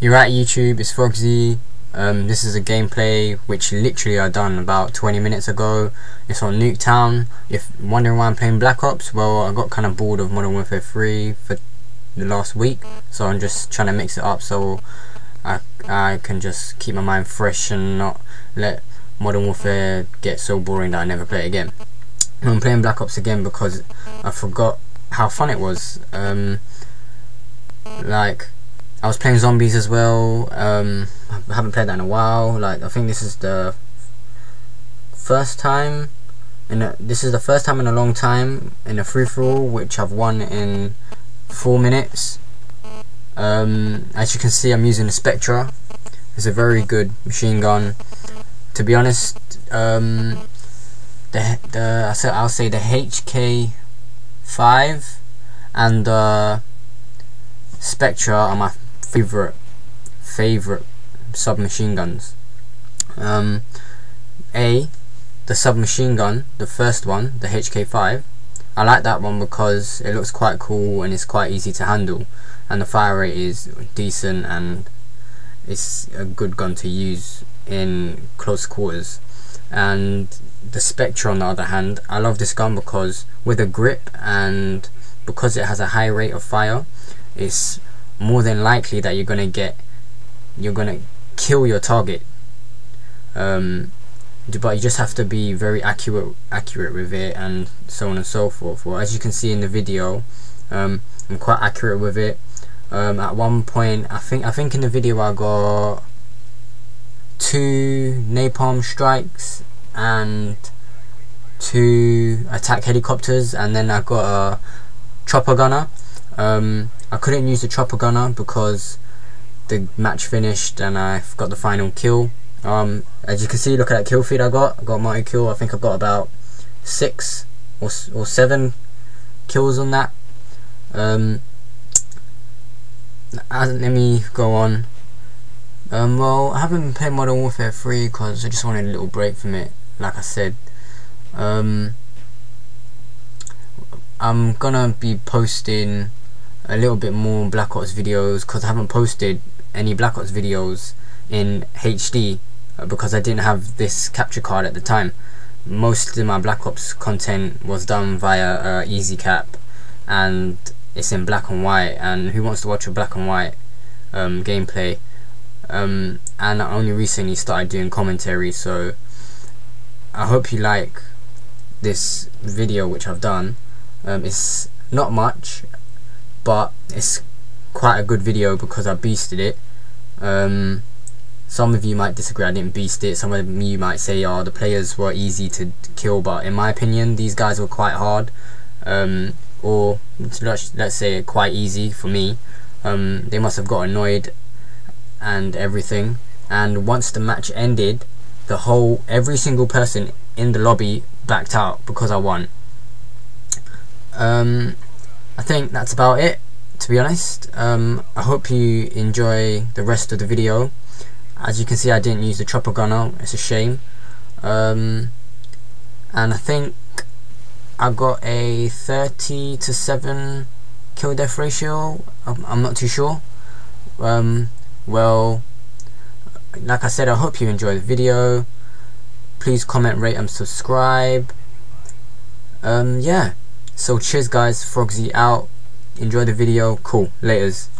You're at YouTube, it's Frogzy. This is a gameplay which literally I done about 20 minutes ago. It's on Nuketown. If you're wondering why I'm playing Black Ops, well, I got kind of bored of Modern Warfare 3 for the last week, so I'm just trying to mix it up so I can just keep my mind fresh and not let Modern Warfare get so boring that I never play it again. I'm playing Black Ops again because I forgot how fun it was. Like, I was playing zombies as well. I haven't played that in a while. Like, I think this is the first time, and this is the first time in a long time in a free-for-all which I've won in 4 minutes. As you can see, I'm using the Spectra. It's a very good machine gun. To be honest, I'll say the HK5 and Spectra are my favourite submachine guns. The submachine gun, the first one, the HK5, I like that one because it looks quite cool and it's quite easy to handle, and the fire rate is decent, and it's a good gun to use in close quarters. And the Spectre, on the other hand, I love this gun because with a grip and because it has a high rate of fire, it's more than likely that you're gonna kill your target. But you just have to be very accurate with it, and so on and so forth. Well, as you can see in the video, I'm quite accurate with it. At one point, I think in the video I got 2 napalm strikes and 2 attack helicopters, and then I got a chopper gunner. I couldn't use the chopper gunner because the match finished and I got the final kill. As you can see, look at that kill feed I got. I got multi-kill. I think I got about 6 or 7 kills on that. Let me go on. Well, I haven't been playing Modern Warfare 3 because I just wanted a little break from it, like I said. I'm gonna be posting a little bit more Black Ops videos because I haven't posted any Black Ops videos in HD because I didn't have this capture card at the time. Most of my Black Ops content was done via EasyCap, and it's in black and white, and who wants to watch a black and white gameplay? And I only recently started doing commentary, so I hope you like this video which I've done. It's not much, but it's quite a good video because I beasted it. Some of you might disagree, I didn't beast it. Some of you might say, oh, the players were easy to kill, but in my opinion these guys were quite hard, or let's say quite easy for me. They must have got annoyed and everything, and once the match ended, every single person in the lobby backed out because I won. I think that's about it, to be honest. I hope you enjoy the rest of the video. As you can see, I didn't use the chopper gunner, it's a shame. And I think I got a 30-7 kill death ratio, I'm not too sure. Well, like I said, I hope you enjoy the video. Please comment, rate and subscribe. Yeah, so cheers guys, Frogzy out, enjoy the video, cool, laters.